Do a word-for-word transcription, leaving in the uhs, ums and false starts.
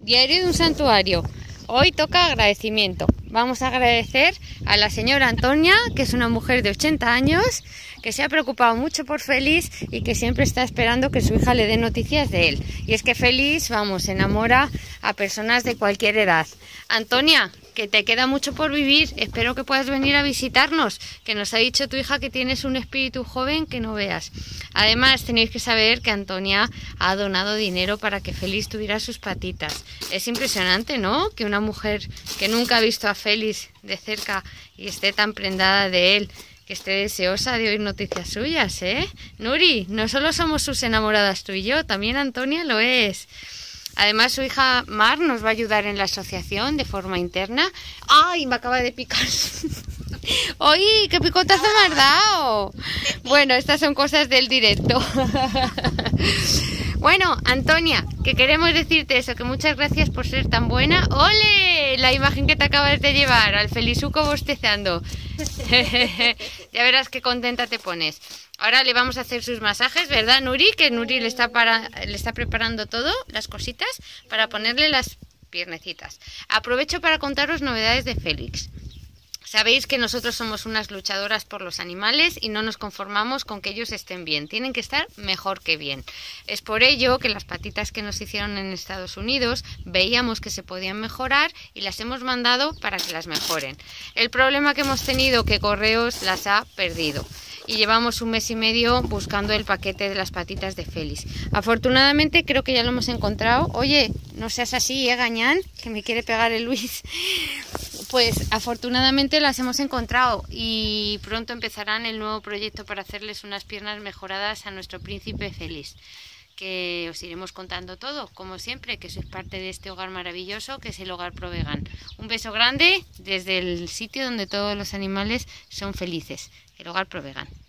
Diario de un santuario. Hoy toca agradecimiento. Vamos a agradecer a la señora Antonia, que es una mujer de ochenta años, que se ha preocupado mucho por Félix y que siempre está esperando que su hija le dé noticias de él. Y es que Félix, vamos, enamora a personas de cualquier edad. Antonia, que te queda mucho por vivir, espero que puedas venir a visitarnos, que nos ha dicho tu hija que tienes un espíritu joven que no veas. Además, tenéis que saber que Antonia ha donado dinero para que Félix tuviera sus patitas. Es impresionante, ¿no?, que una mujer que nunca ha visto a Félix de cerca y esté tan prendada de él, que esté deseosa de oír noticias suyas, ¿eh? Nuri, no solo somos sus enamoradas tú y yo, también Antonia lo es. Además, su hija Mar nos va a ayudar en la asociación de forma interna. ¡Ay, me acaba de picar! ¡Ay, qué picotazo me has dado! Bueno, estas son cosas del directo. Bueno, Antonia, que queremos decirte eso, que muchas gracias por ser tan buena. ¡Ole! La imagen que te acabas de llevar, al Felisuco bostezando. Ya verás qué contenta te pones. Ahora le vamos a hacer sus masajes, ¿verdad, Nuri? Que Nuri le está, para, le está preparando todo, las cositas, para ponerle las piernecitas. Aprovecho para contaros novedades de Félix. Sabéis que nosotros somos unas luchadoras por los animales y no nos conformamos con que ellos estén bien. Tienen que estar mejor que bien. Es por ello que las patitas que nos hicieron en Estados Unidos veíamos que se podían mejorar y las hemos mandado para que las mejoren. El problema que hemos tenido es que Correos las ha perdido. Y llevamos un mes y medio buscando el paquete de las patitas de Félix. Afortunadamente creo que ya lo hemos encontrado. Oye, no seas así, ¿eh, Gañán? Que me quiere pegar el Luis. Pues afortunadamente las hemos encontrado y pronto empezarán el nuevo proyecto para hacerles unas piernas mejoradas a nuestro príncipe Félix, que os iremos contando todo, como siempre, que sois parte de este hogar maravilloso que es el Hogar Provegan. Un beso grande desde el sitio donde todos los animales son felices, el Hogar Provegan.